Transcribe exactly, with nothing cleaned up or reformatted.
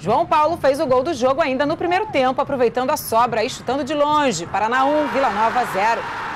João Paulo fez o gol do jogo ainda no primeiro tempo, aproveitando a sobra e chutando de longe. Paraná um, Vila Nova zero.